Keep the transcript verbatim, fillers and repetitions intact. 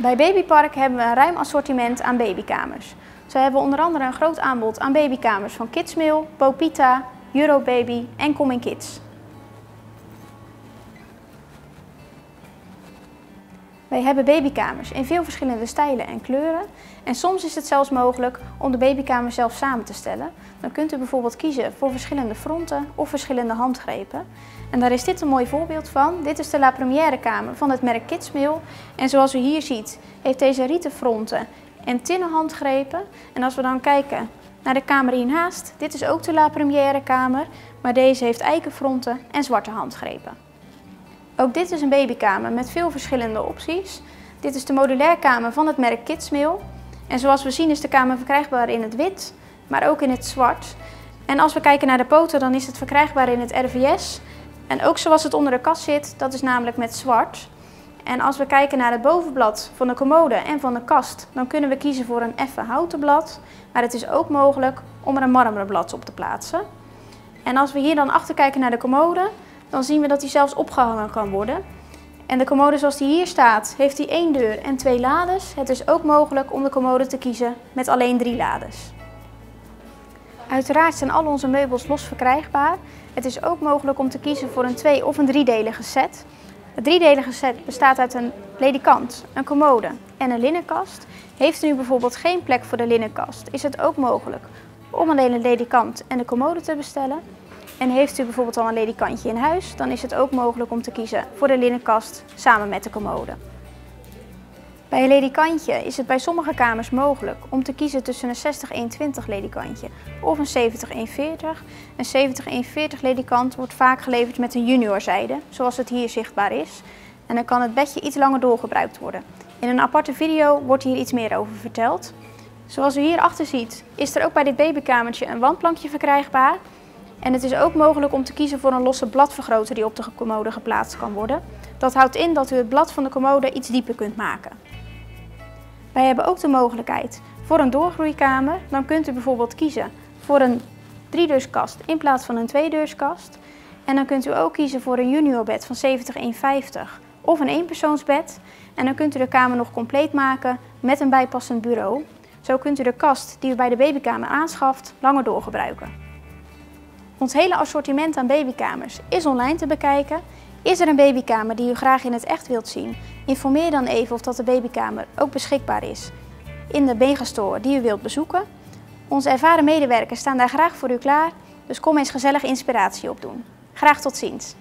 Bij Babypark hebben we een ruim assortiment aan babykamers. Zo hebben we onder andere een groot aanbod aan babykamers van Kidsmill, Popita, Eurobaby en Coming Kids. Wij hebben babykamers in veel verschillende stijlen en kleuren. En soms is het zelfs mogelijk om de babykamer zelf samen te stellen. Dan kunt u bijvoorbeeld kiezen voor verschillende fronten of verschillende handgrepen. En daar is dit een mooi voorbeeld van. Dit is de La Première kamer van het merk Kidsmill. En zoals u hier ziet heeft deze rieten fronten en tinnen handgrepen. En als we dan kijken naar de kamer hiernaast, dit is ook de La Première kamer. Maar deze heeft eikenfronten en zwarte handgrepen. Ook dit is een babykamer met veel verschillende opties. Dit is de modulaire kamer van het merk Kidsmill. En zoals we zien is de kamer verkrijgbaar in het wit, maar ook in het zwart. En als we kijken naar de poten, dan is het verkrijgbaar in het R V S. En ook zoals het onder de kast zit, dat is namelijk met zwart. En als we kijken naar het bovenblad van de commode en van de kast, dan kunnen we kiezen voor een effen houten blad. Maar het is ook mogelijk om er een marmeren blad op te plaatsen. En als we hier dan achter kijken naar de commode, dan zien we dat hij zelfs opgehangen kan worden. En de commode zoals die hier staat, heeft hij één deur en twee lades. Het is ook mogelijk om de commode te kiezen met alleen drie lades. Uiteraard zijn al onze meubels los verkrijgbaar. Het is ook mogelijk om te kiezen voor een twee- of een driedelige set. Het driedelige set bestaat uit een ledikant, een commode en een linnenkast. Heeft u nu bijvoorbeeld geen plek voor de linnenkast, is het ook mogelijk om alleen een ledikant en de commode te bestellen. En heeft u bijvoorbeeld al een ledikantje in huis, dan is het ook mogelijk om te kiezen voor de linnenkast samen met de commode. Bij een ledikantje is het bij sommige kamers mogelijk om te kiezen tussen een zestig een twintig ledikantje of een zeventig een veertig. Een zeventig een veertig ledikant wordt vaak geleverd met een juniorzijde, zoals het hier zichtbaar is. En dan kan het bedje iets langer doorgebruikt worden. In een aparte video wordt hier iets meer over verteld. Zoals u hier achter ziet, is er ook bij dit babykamertje een wandplankje verkrijgbaar. En het is ook mogelijk om te kiezen voor een losse bladvergroter die op de commode geplaatst kan worden. Dat houdt in dat u het blad van de commode iets dieper kunt maken. Wij hebben ook de mogelijkheid voor een doorgroeikamer. Dan kunt u bijvoorbeeld kiezen voor een driedeurskast in plaats van een tweedeurskast. En dan kunt u ook kiezen voor een juniorbed van zeventig een vijftig of een eenpersoonsbed. En dan kunt u de kamer nog compleet maken met een bijpassend bureau. Zo kunt u de kast die u bij de babykamer aanschaft langer doorgebruiken. Ons hele assortiment aan babykamers is online te bekijken. Is er een babykamer die u graag in het echt wilt zien? Informeer dan even of dat de babykamer ook beschikbaar is in de megastore die u wilt bezoeken. Onze ervaren medewerkers staan daar graag voor u klaar, dus kom eens gezellig inspiratie opdoen. Graag tot ziens!